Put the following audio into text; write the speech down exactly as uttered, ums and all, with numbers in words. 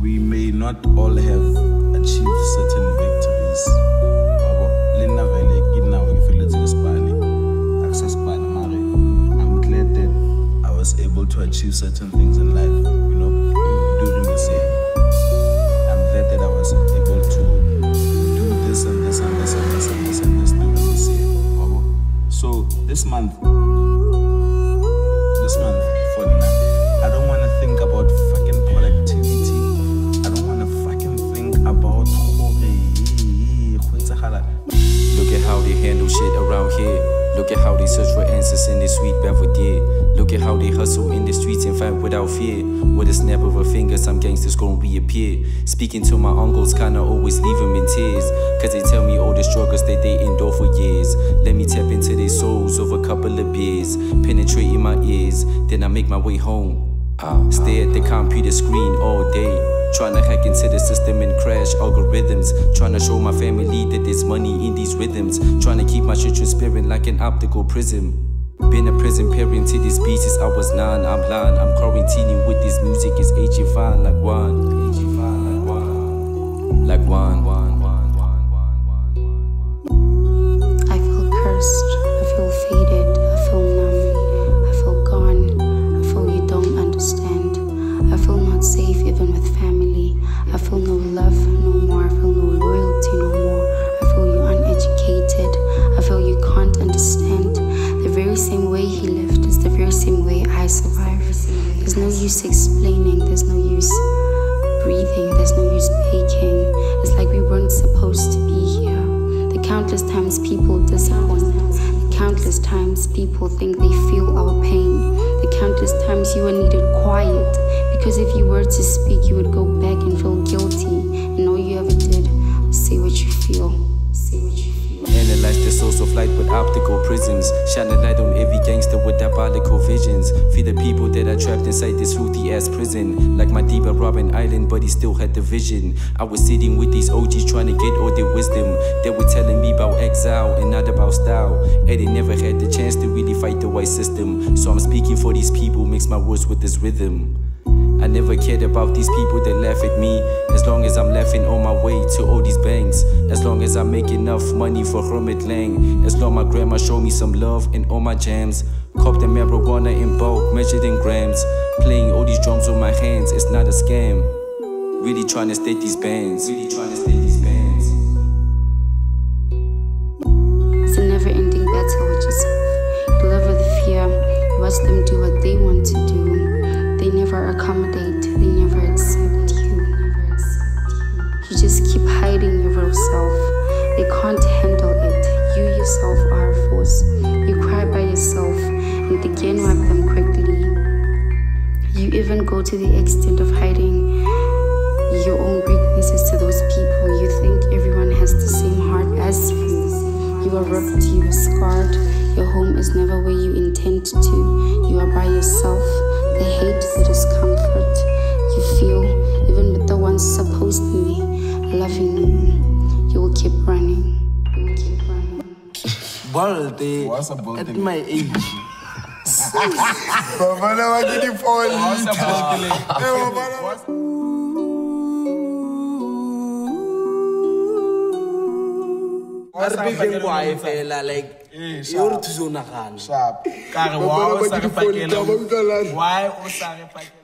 we may not all have achieved certain victories. I'm glad that I was able to achieve certain things in life, you know, during this year. I'm glad that I was able to do this and this and this and this and this and this during this year. So this month, this month, for now, I don't want to think about fucking productivity. I don't want to fucking think about look at how they handle shit around here. Look at how they search for answers in this sweet Belvedere. Look at how they hustle in the streets and fight without fear. With a snap of a finger, some gangsters gon' reappear. Speaking to my uncles, kinda always leave them in tears, cause they tell me all the struggles that they endure for years. Let me tap into their souls over a couple of beers, penetrating my ears, then I make my way home. Stay at the computer screen all day, trying to hack into the system and crash algorithms, trying to show my family that there's money in these rhythms, trying to keep my shit transparent like an optical prism. Been a prison parent to these beats since I was nine. I'm blind, I'm quarantining with this music. It's aging fine like wine, like wine, wine. I feel cursed, I feel faded, I feel numb, I feel gone, I feel you don't understand. I feel not safe even with family. I feel no love no more, I feel no loyalty no more. I feel you uneducated, I feel you can't understand. The very same way he lived is the very same way I survived. There's no use explaining, there's no use breathing, there's no use baking. It's like we weren't supposed to be here. The countless times people disappoint us, the countless times people think they feel our pain, the countless times you were needed quiet, because if you were to speak you would go back and feel guilty, and all you ever did was say what you feel. Analyze the source of light with optical prisms, shine a light on every gangster with diabolical visions. Feed the people that are trapped inside this filthy ass prison, like my deep at Robben Island, but he still had the vision. I was sitting with these O Gs trying to get all their wisdom. They were telling me about exile and not about style, and they never had the chance to really fight the white system. So I'm speaking for these people, mix my words with this rhythm. I never cared about these people that laugh at me, as long as I'm laughing on my way to all these banks, as long as I make enough money for Hermit Lang, as long as my grandma show me some love in all my jams. Cop the marijuana in bulk, measured in grams, playing all these drums with my hands, it's not a scam. Really trying to state these bands, really trying to state these bands. It's a never ending battle with yourself. You live with fear, watch them do what they want to do. They never accommodate, they never accept you. You just keep hiding your real self. They can't handle it. You yourself are a force. You cry by yourself and again wipe them quickly. You even go to the extent of hiding your own weaknesses to those people. You think everyone has the same heart as you. You are ripped, you are scarred. Your home is never where you intend to. You are by yourself. They hate the discomfort you feel, even with the ones supposedly loving you. You will keep running. You will keep running. Balde, what's a balde at my age? What did you fall? What's a balde? Arbegeng boae fela like yo re thuso nagana sharp ka re wa o sa re pakela why o sa re pakela.